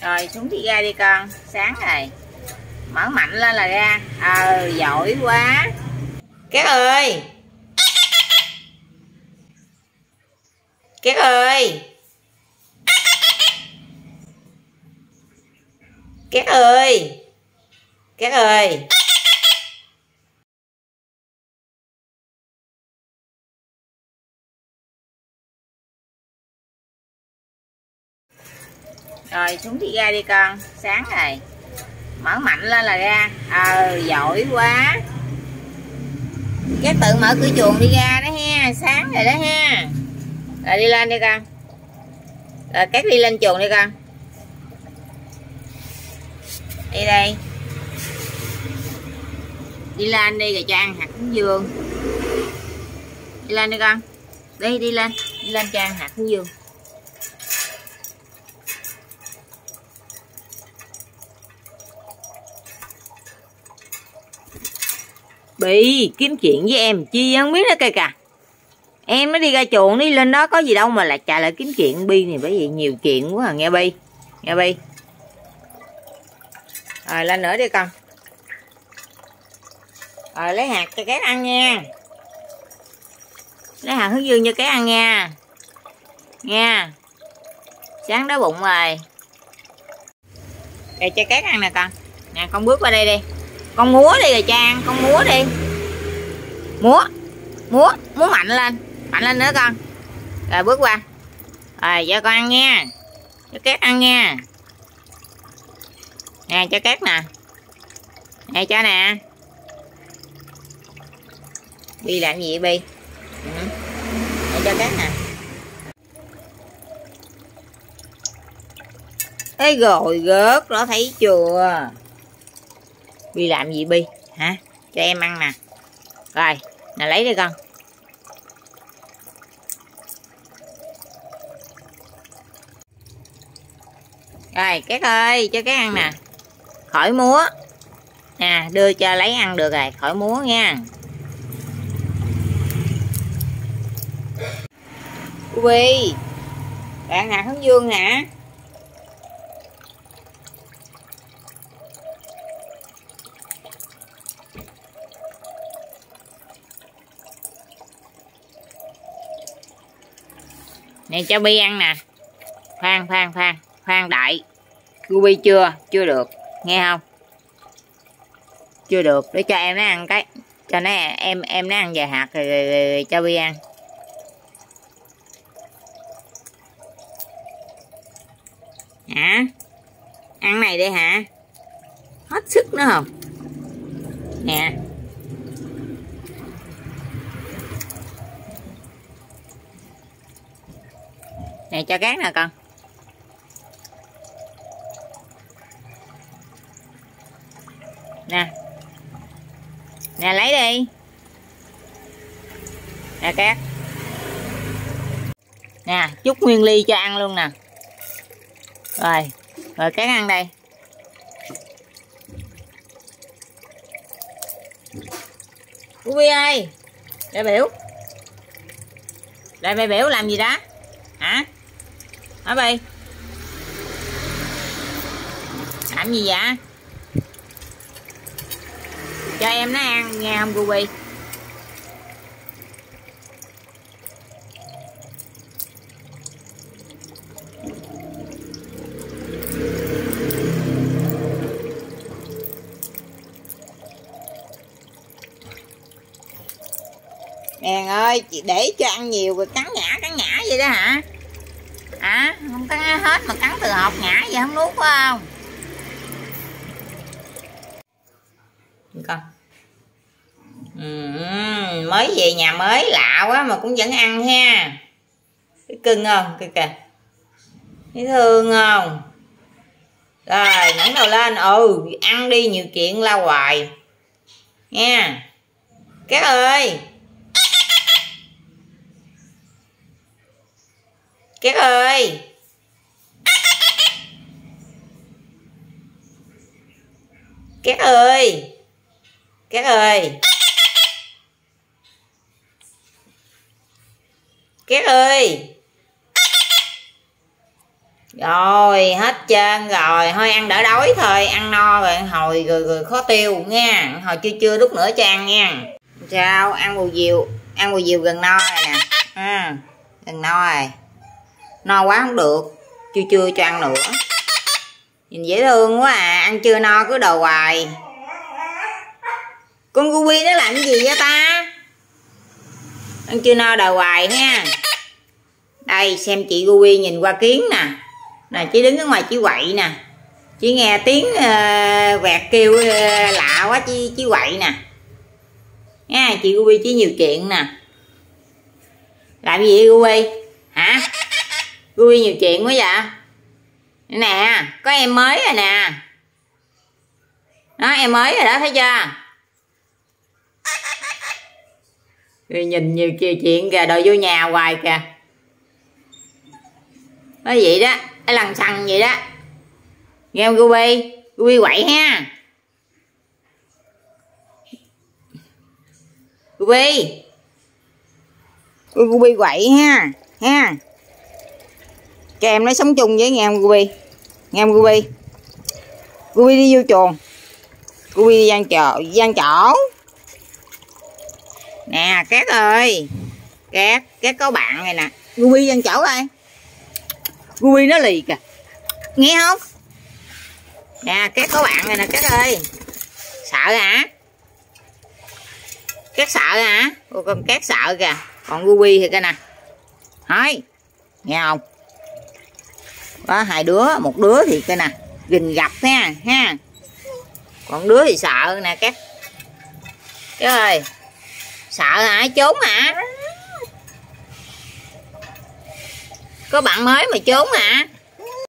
Rồi xuống thì ra đi con, sáng rồi. Mở mạnh lên là ra. Giỏi quá Kéo ơi, Kéo ơi, Kéo ơi, Kéo ơi. Rồi xuống thì ra đi con, sáng rồi. Mở mạnh lên là ra. Giỏi quá. Cái tự mở cửa chuồng đi ra đó ha, sáng rồi đó ha. Rồi đi lên đi con. Rồi cắt đi lên chuồng đi con. Đi đây. Đi lên đi rồi cho ăn hạt hướng dương. Đi lên đi con. Đi đi lên. Đi lên cho ăn hạt hướng dương. Bị kiếm chuyện với em chi không biết đó cây cà. Em mới đi ra chuồng đi lên đó có gì đâu mà lại chạy lại kiếm chuyện Bi này, bởi vì nhiều chuyện quá à, nghe Bi. Nghe Bi. Rồi lên nữa đi con. Rồi lấy hạt cho cái ăn nha. Lấy hạt hướng dương cho cái ăn nha. Nha. Sáng đói bụng rồi. Để cho cái ăn nè con. Nè con bước qua đây đi. Con múa đi rồi Trang, con múa đi. Múa. Múa, múa mạnh lên. Mạnh lên nữa con. Rồi bước qua. Rồi cho con ăn nha. Cho Cát ăn nha. Nè cho Cát nè. Nè cho nè. Bi làm gì vậy Bi? Nè cho Cát nè. Ê rồi gớt nó thấy chưa? Bi làm gì Bi hả? Cho em ăn nè. Rồi nè lấy đi con. Rồi Cát ơi, cho Cát ăn nè. Khỏi múa nè, đưa cho lấy ăn được rồi, khỏi múa nha. Bi bạn hạt hướng dương hả? Nè cho Bi ăn nè. Khoan khoan khoan. Khoan đại. Ruby chưa? Chưa được. Nghe không? Chưa được. Để cho em nó ăn cái. Cho nó em nó ăn vài hạt rồi cho Bi ăn. Hả? Ăn này đi hả? Hết sức nữa không? Nè. Nè cho Cát nè con. Nè. Nè lấy đi. Nè Cát. Nè chút nguyên ly cho ăn luôn nè. Rồi. Rồi Cát ăn đây. Ruby ơi. Đại biểu. Đại biểu làm gì đó? Hả? Hả Bi? Làm gì vậy? Cho em nó ăn nghe không Ruby? Nè ơi, chị để cho ăn nhiều rồi cắn nhã vậy đó hả? À, không cắn hết mà cắn từ hột nhả vậy không nuốt phải không? Con. Mới về nhà mới lạ quá mà cũng vẫn ăn ha. Cái cưng không? Kìa kìa. Thấy thương không? Rồi, ngẩng đầu lên. Ăn đi, nhiều chuyện la hoài. Nha. Cát ơi. Cát ơi. Cát ơi. Cát ơi. Cát ơi. Rồi hết trơn rồi, thôi ăn đỡ đói thôi, ăn no rồi hồi rồi khó tiêu nha. Hồi chưa đút nữa cho ăn nha. Sao ăn bù diều gần no rồi nè, à, gần no rồi, no quá không được, chưa cho ăn nữa. Nhìn dễ thương quá à, ăn chưa no cứ đồ hoài. Con Ruby nó làm cái gì vậy ta? Ăn chưa no đồ hoài ha. Đây xem chị Ruby nhìn qua kiến nè, nè chị đứng ở ngoài chị quậy nè, chị nghe tiếng vẹt kêu lạ quá chị quậy nè. Nha, chị Ruby chỉ nhiều chuyện nè. Làm gì vậy Ruby? Hả? Ruby nhiều chuyện quá vậy? Nè, có em mới rồi nè. Đó, em mới rồi đó, thấy chưa? Rồi nhìn nhiều chuyện kìa, đòi vô nhà hoài kìa. Nó vậy đó, cái lằn xằn vậy đó. Nghe không Ruby? Ruby quậy ha. Ruby quậy ha, ha. Các em nó sống chung với nghe em Ruby. Nghe em Ruby. Ruby đi vô chuồng. Ruby đi gian chỗ. Nè, Cát ơi. Cát có bạn này nè. Ruby gian chỗ đây. Ruby nó lì kìa. Nghe không? Nè, Cát có bạn này nè Cát ơi. Sợ hả? Cát sợ hả? Ủa, con Cát sợ kìa. Còn Ruby thì kìa nè. Thôi, nghe không? Có hai đứa, một đứa thì kìa nè, gìn gặp nha, ha. Còn đứa thì sợ nè Cát. Cát ơi. Sợ hả? Trốn hả? Có bạn mới mà trốn hả?